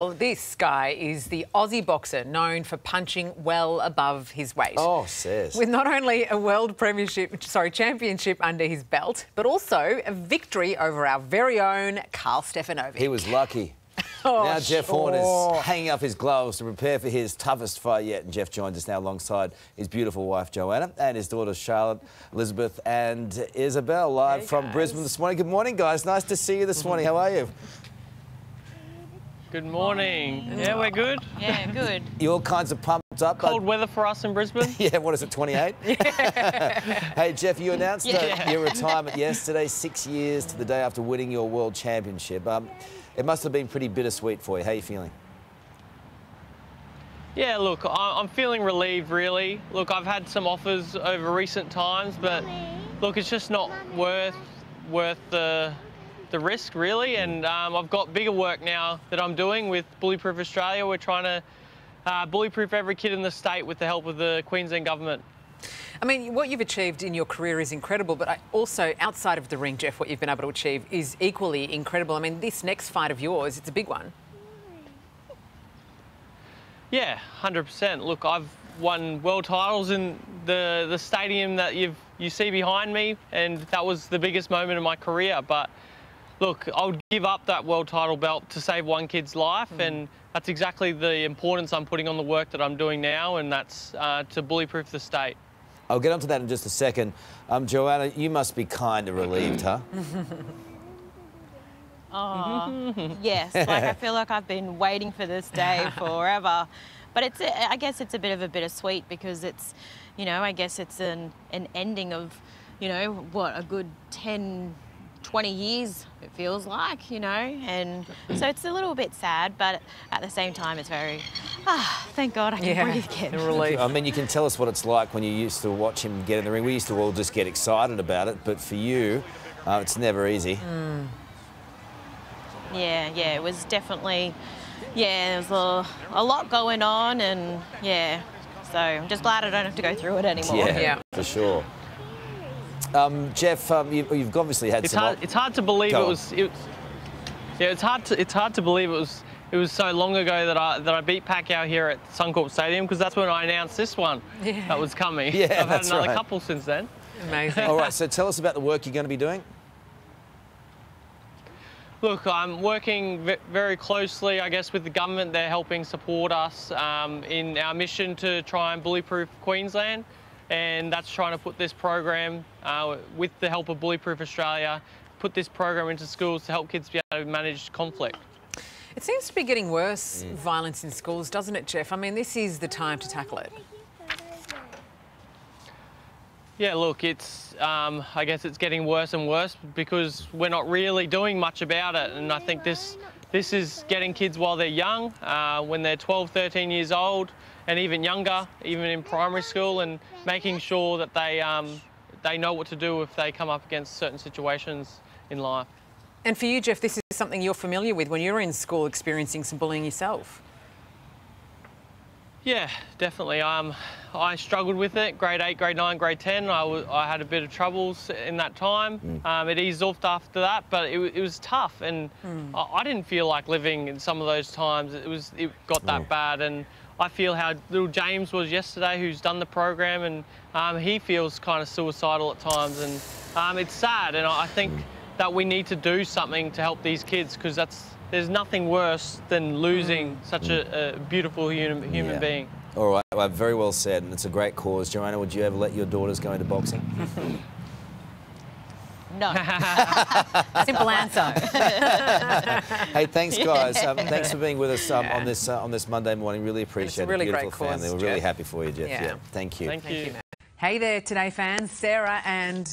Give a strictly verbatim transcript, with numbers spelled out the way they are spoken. Well, this guy is the Aussie boxer known for punching well above his weight. Oh, sis. With not only a world premiership, sorry, championship under his belt, but also a victory over our very own Karl Stefanovic. He was lucky. Oh, now Jeff sure. Horn is hanging up his gloves to prepare for his toughest fight yet. And Jeff joins us now alongside his beautiful wife, Joanna, and his daughters, Charlotte, Elizabeth and Isabel, live hey, from guys. Brisbane this morning. Good morning, guys. Nice to see you this morning. How are you? Good morning. morning. Yeah, we're good. Yeah, good. You all kinds of pumped up. Cold weather for us in Brisbane. Yeah, what is it, twenty-eight? Hey, Jeff, you announced yeah. your retirement yesterday, six years to the day after winning your world championship. Um, it must have been pretty bittersweet for you. How are you feeling? Yeah, look, I'm feeling relieved, really. Look, I've had some offers over recent times, but look, it's just not worth worth the... the risk, really, and um, I've got bigger work now that I'm doing with Bullyproof Australia. We're trying to uh, bullyproof every kid in the state with the help of the Queensland government. I mean, what you've achieved in your career is incredible, but I also, outside of the ring, Jeff, what you've been able to achieve is equally incredible. I mean, this next fight of yours, it's a big one. Yeah, one hundred percent. Look, I've won world titles in the, the stadium that you've, you see behind me, and that was the biggest moment of my career, but look, I would give up that world title belt to save one kid's life, mm. and that's exactly the importance I'm putting on the work that I'm doing now, and that's uh, to bullyproof the state. I'll get onto that in just a second. Um, Joanna, you must be kind of relieved, huh? Oh, yes. Like, I feel like I've been waiting for this day forever. But it's, a, I guess it's a bit of a bittersweet because it's, you know, I guess it's an, an ending of, you know, what, a good ten, twenty years it feels like, you know, and so it's a little bit sad, but at the same time it's very, ah, oh, thank God I can yeah, breathe again. Relief. I mean, you can tell us what it's like when you used to watch him get in the ring. We used to all just get excited about it, but for you, uh, it's never easy. Mm. Yeah, yeah, it was definitely, yeah, there was a, a lot going on, and yeah, so I'm just glad I don't have to go through it anymore. Yeah, yeah. For sure. Um, Jeff, um, you, you've obviously had it's some... Hard, it's hard to believe Go it was... It, yeah, it's hard to, it's hard to believe it was it was so long ago that I, that I beat Pacquiao here at Suncorp Stadium, because that's when I announced this one yeah. that was coming. Yeah, I've that's had another right. couple since then. Amazing. All right, so tell us about the work you're going to be doing. Look, I'm working very closely, I guess, with the government. They're helping support us um, in our mission to try and bullyproof Queensland. And that's trying to put this program, uh, with the help of Bullyproof Australia, put this program into schools to help kids be able to manage conflict. It seems to be getting worse, mm. violence in schools, doesn't it, Jeff? I mean, this is the time to tackle it. Yeah, look, it's, um, I guess it's getting worse and worse because we're not really doing much about it. And I think this, this is getting kids while they're young, uh, when they're twelve, thirteen years old, and even younger, even in primary school, and making sure that they, um, they know what to do if they come up against certain situations in life. And for you, Jeff, this is something you're familiar with when you were in school experiencing some bullying yourself. Yeah, definitely. Um, I struggled with it, grade eight, grade nine, grade ten. I, w I had a bit of troubles in that time. Mm. Um, it eased off after that, but it, it was tough, and mm. I, I didn't feel like living in some of those times. It was, it got that mm. bad, and I feel how little James was yesterday, who's done the program, and um, he feels kind of suicidal at times, and um, it's sad. And I think that we need to do something to help these kids, because that's there's nothing worse than losing such a, a beautiful human human yeah. being. All right, well, very well said, and it's a great cause. Joanna, would you ever let your daughters go into boxing? No. Simple answer. Hey, thanks, guys. Um, thanks for being with us um, yeah. on this uh, on this Monday morning. Really appreciate it. Really beautiful great family. Course, We're Jeff. really happy for you, Jeff. Yeah. yeah. Thank you. Thank, Thank you. you. Hey there, Today fans. Sarah and.